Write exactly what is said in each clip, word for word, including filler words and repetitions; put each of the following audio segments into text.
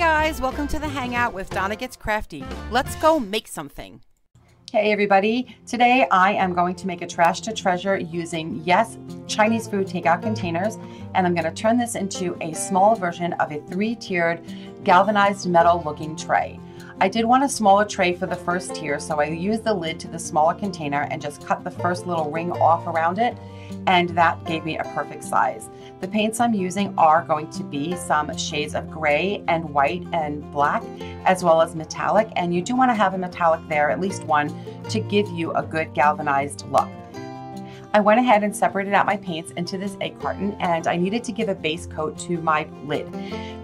guys, welcome to the Hangout with Donna Gets Crafty. Let's go make something. Hey everybody, today I am going to make a trash to treasure using yes Chinese food takeout containers, and I'm going to turn this into a small version of a three-tiered galvanized metal looking tray. I did want a smaller tray for the first tier, so I used the lid to the smaller container and just cut the first little ring off around it, and that gave me a perfect size. The paints I'm using are going to be some shades of gray and white and black, as well as metallic, and you do want to have a metallic there, at least one, to give you a good galvanized look. I went ahead and separated out my paints into this egg carton, and I needed to give a base coat to my lid.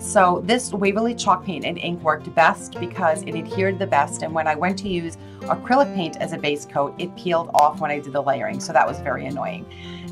So this Waverly chalk paint and ink worked best because it adhered the best, and when I went to use acrylic paint as a base coat, it peeled off when I did the layering, so that was very annoying.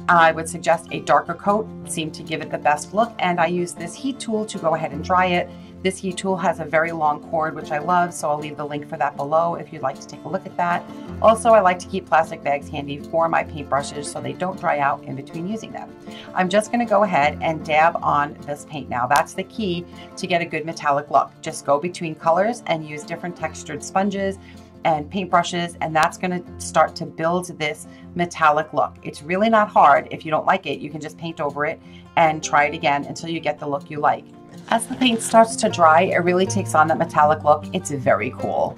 I would suggest a darker coat, seemed to give it the best look, and I used this heat tool to go ahead and dry it. This heat tool has a very long cord, which I love, so I'll leave the link for that below if you'd like to take a look at that. Also, I like to keep plastic bags handy for my paintbrushes so they don't dry out in between using them. I'm just gonna go ahead and dab on this paint now. That's the key to get a good metallic look. Just go between colors and use different textured sponges and paintbrushes, and that's gonna start to build this metallic look. It's really not hard. If you don't like it, you can just paint over it and try it again until you get the look you like. As the paint starts to dry, it really takes on that metallic look. It's very cool.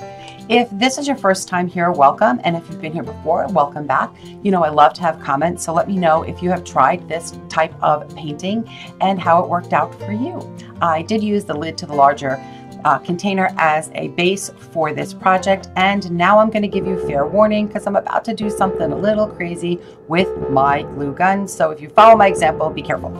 If this is your first time here, welcome, and if you've been here before, welcome back. You know I love to have comments, so let me know if you have tried this type of painting and how it worked out for you. I did use the lid to the larger Uh, container as a base for this project, and now I'm going to give you fair warning because I'm about to do something a little crazy with my glue gun, so if you follow my example, be careful.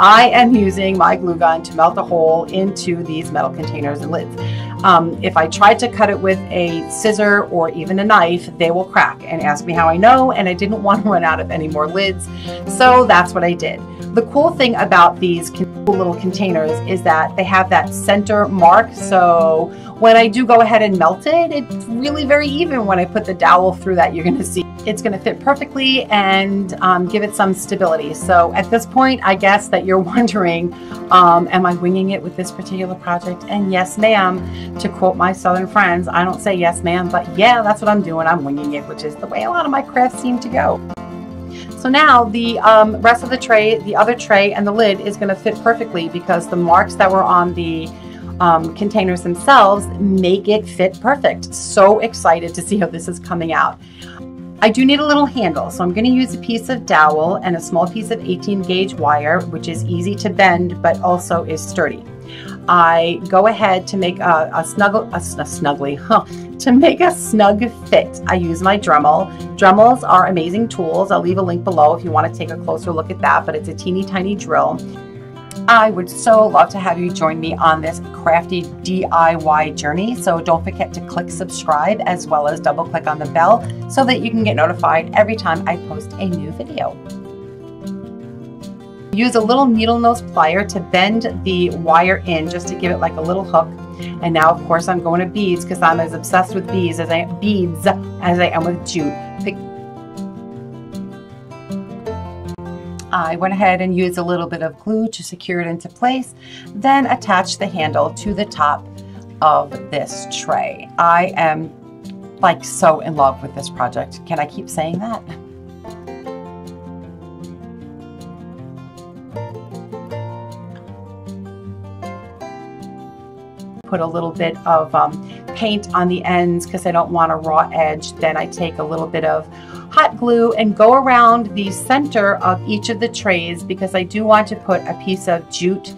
I am using my glue gun to melt a hole into these metal containers and lids. Um, if I tried to cut it with a scissor or even a knife, they will crack, and ask me how I know, and I didn't want to run out of any more lids, so that's what I did. The cool thing about these little containers is that they have that center mark, so when I do go ahead and melt it, it's really very even. When I put the dowel through that, you're going to see it's going to fit perfectly and um, give it some stability. So at this point, I guess that you're wondering, um, am I winging it with this particular project? And yes, ma'am, to quote my southern friends, I don't say yes, ma'am, but yeah, that's what I'm doing. I'm winging it, which is the way a lot of my crafts seem to go. So now the um, rest of the tray, the other tray and the lid is going to fit perfectly because the marks that were on the um, containers themselves make it fit perfect. So excited to see how this is coming out. I do need a little handle, so I'm going to use a piece of dowel and a small piece of eighteen gauge wire, which is easy to bend but also is sturdy. I go ahead to make a, a snuggle, a, a snuggly, huh? To make a snug fit, I use my Dremel. Dremels are amazing tools. I'll leave a link below if you want to take a closer look at that, but it's a teeny tiny drill. I would so love to have you join me on this crafty D I Y journey, so don't forget to click subscribe as well as double click on the bell so that you can get notified every time I post a new video. Use a little needle nose plier to bend the wire in just to give it like a little hook. And now of course I'm going to beads because I'm as obsessed with beads as I beads as I am with jute. I went ahead and used a little bit of glue to secure it into place, then attached the handle to the top of this tray. I am like so in love with this project. Can I keep saying that? Put a little bit of um, paint on the ends because I don't want a raw edge. Then I take a little bit of hot glue and go around the center of each of the trays because I do want to put a piece of jute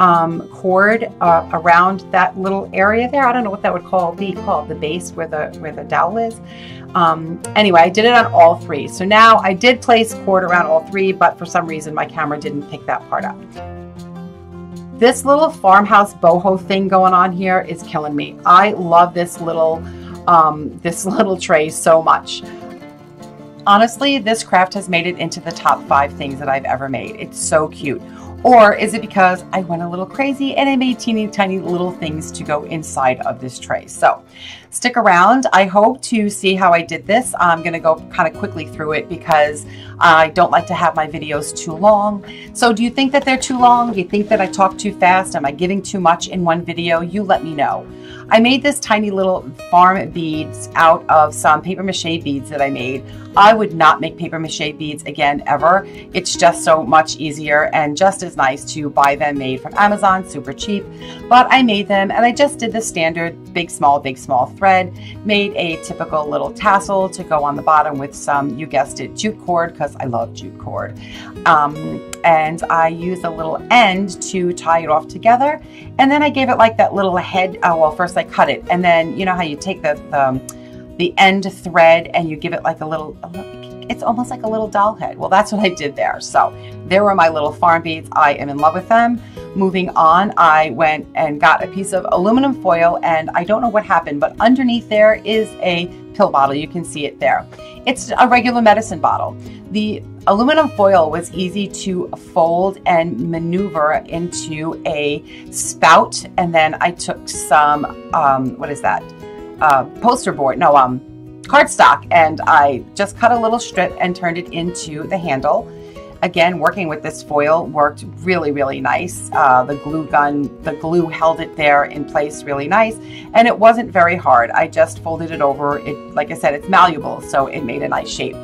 um, cord uh, around that little area there. I don't know what that would call be called, the base where the where the dowel is. Um, anyway, I did it on all three. So now I did place cord around all three, but for some reason my camera didn't pick that part up. This little farmhouse boho thing going on here is killing me. I love this little um, this little tray so much. Honestly, this craft has made it into the top five things that I've ever made. It's so cute. Or is it because I went a little crazy and I made teeny tiny little things to go inside of this tray? So stick around. I hope to see how I did this. I'm going to go kind of quickly through it because I don't like to have my videos too long. So do you think that they're too long? Do you think that I talk too fast? Am I giving too much in one video? You let me know. I made this tiny little farm beads out of some paper mache beads that I made. I would not make paper mache beads again ever. It's just so much easier and just as nice to buy them made from Amazon, super cheap. But I made them and I just did the standard big, small, big, small thread, made a typical little tassel to go on the bottom with some, you guessed it, jute cord, because I love jute cord. Um, and I used a little end to tie it off together. And then I gave it like that little head, oh, well, first I cut it. And then you know how you take the, the the end thread and you give it like a little, it's almost like a little doll head. Well, that's what I did there. So there were my little farm beads. I am in love with them. Moving on, I went and got a piece of aluminum foil and I don't know what happened, but underneath there is a pill bottle. You can see it there. It's a regular medicine bottle. The aluminum foil was easy to fold and maneuver into a spout. And then I took some, um, what is that? Uh, poster board, no, um, cardstock, and I just cut a little strip and turned it into the handle. Again, working with this foil worked really, really nice. Uh, the glue gun, the glue held it there in place really nice, and it wasn't very hard. I just folded it over. It, like I said, it's malleable, so it made a nice shape.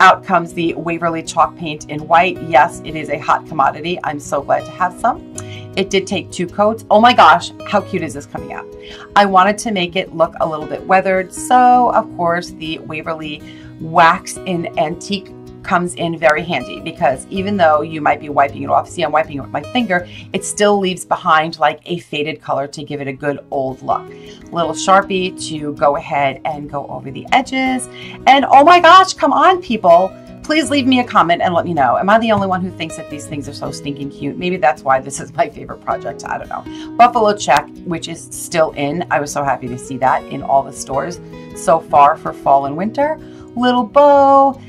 Out comes the Waverly chalk paint in white. Yes, it is a hot commodity. I'm so glad to have some. It did take two coats. Oh my gosh, how cute is this coming out? I wanted to make it look a little bit weathered, so of course the Waverly wax in antique comes in very handy, because even though you might be wiping it off, see I'm wiping it with my finger, it still leaves behind like a faded color to give it a good old look. Little Sharpie to go ahead and go over the edges, and oh my gosh, come on people. Please leave me a comment and let me know. Am I the only one who thinks that these things are so stinking cute? Maybe that's why this is my favorite project. I don't know. Buffalo check, which is still in. I was so happy to see that in all the stores so far for fall and winter. Little bow.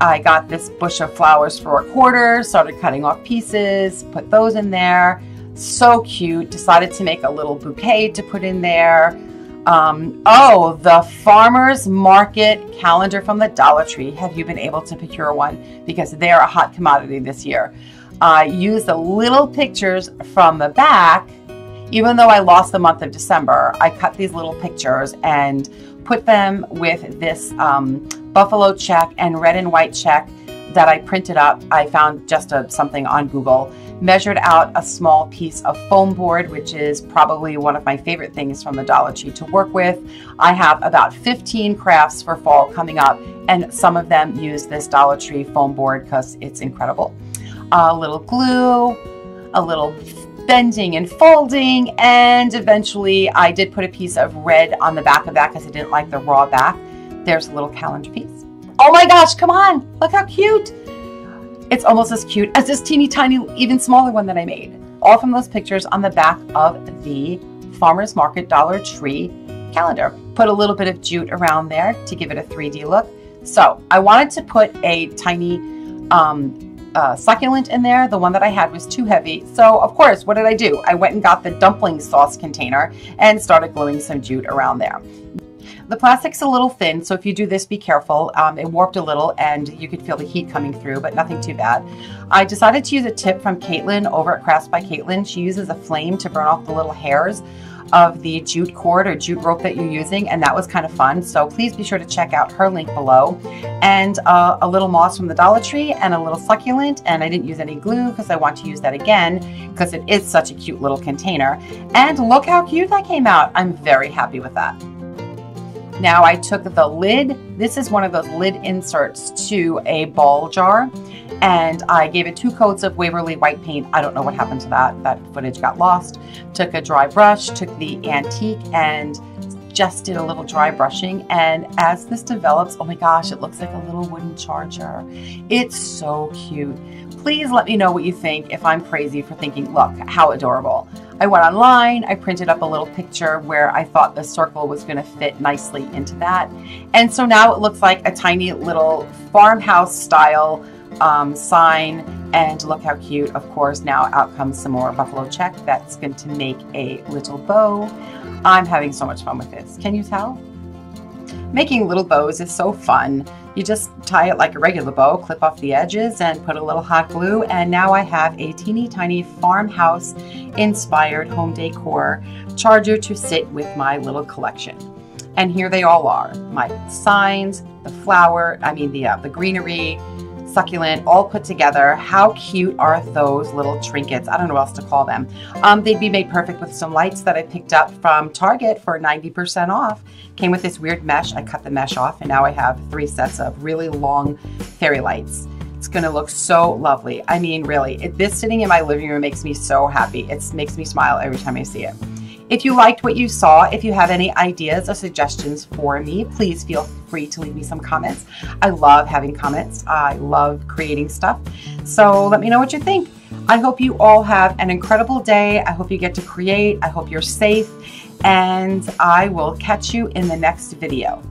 I got this bush of flowers for a quarter, started cutting off pieces, put those in there. So cute. Decided to make a little bouquet to put in there. Um, oh, the farmer's market calendar from the Dollar Tree. Have you been able to procure one? Because they're a hot commodity this year. I uh, used the little pictures from the back. Even though I lost the month of December, I cut these little pictures and put them with this um, buffalo check and red and white check that I printed up. I found just a, something on Google. Measured out a small piece of foam board, which is probably one of my favorite things from the Dollar Tree to work with. I have about fifteen crafts for fall coming up, and some of them use this Dollar Tree foam board because it's incredible. A little glue, a little bending and folding, and eventually I did put a piece of red on the back of that because I didn't like the raw back. There's a little calendar piece. Oh my gosh, come on, look how cute. It's almost as cute as this teeny tiny, even smaller one that I made. All from those pictures on the back of the Farmer's Market Dollar Tree calendar. Put a little bit of jute around there to give it a three D look. So I wanted to put a tiny um, uh, succulent in there. The one that I had was too heavy. So of course, what did I do? I went and got the dumpling sauce container and started gluing some jute around there. The plastic's a little thin, so if you do this, be careful. Um, it warped a little and you could feel the heat coming through, but nothing too bad. I decided to use a tip from Katelyn over at Crafts by Katelyn. She uses a flame to burn off the little hairs of the jute cord or jute rope that you're using, and that was kind of fun. So please be sure to check out her link below. And uh, a little moss from the Dollar Tree and a little succulent, and I didn't use any glue because I want to use that again because it is such a cute little container. And look how cute that came out. I'm very happy with that. Now I took the lid, this is one of those lid inserts to a ball jar, and I gave it two coats of Waverly white paint. I don't know what happened to that, that footage got lost. Took a dry brush, took the antique and just did a little dry brushing, and as this develops, oh my gosh, it looks like a little wooden charger. It's so cute. Please let me know what you think if I'm crazy for thinking, look, how adorable. I went online, I printed up a little picture where I thought the circle was going to fit nicely into that. And so now it looks like a tiny little farmhouse style um, sign, and look how cute. Of course, now out comes some more buffalo check that's going to make a little bow. I'm having so much fun with this. Can you tell? Making little bows is so fun. You just tie it like a regular bow, clip off the edges and put a little hot glue, and now I have a teeny tiny farmhouse inspired home decor charger to sit with my little collection. And here they all are, my signs, the flower, I mean the, uh, the greenery, succulent, all put together. How cute are those little trinkets? I don't know what else to call them. Um, they'd be made perfect with some lights that I picked up from Target for ninety percent off. Came with this weird mesh. I cut the mesh off and now I have three sets of really long fairy lights. It's gonna look so lovely. I mean, really, it, this sitting in my living room makes me so happy. It makes me smile every time I see it. If you liked what you saw, if you have any ideas or suggestions for me, please feel free to leave me some comments. I love having comments. I love creating stuff. So let me know what you think. I hope you all have an incredible day. I hope you get to create. I hope you're safe. And I will catch you in the next video.